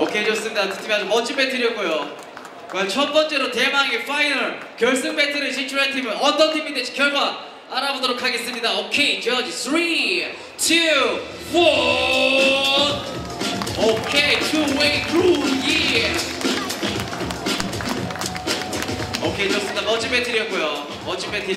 오케이, 좋습니다. 두 팀이 아주 멋진 배틀이었고요. 그럼 첫 번째로 대망의 파이널 결승 배틀에 진출한 팀은 어떤 팀이 될지 결과 알아보도록 하겠습니다. 오케이, 저지 3, 2, 1. 오케이, two-way crew, yeah. 오케이, 좋습니다. 멋진 배틀이었고요. 멋진 배틀.